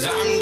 'Cause I'm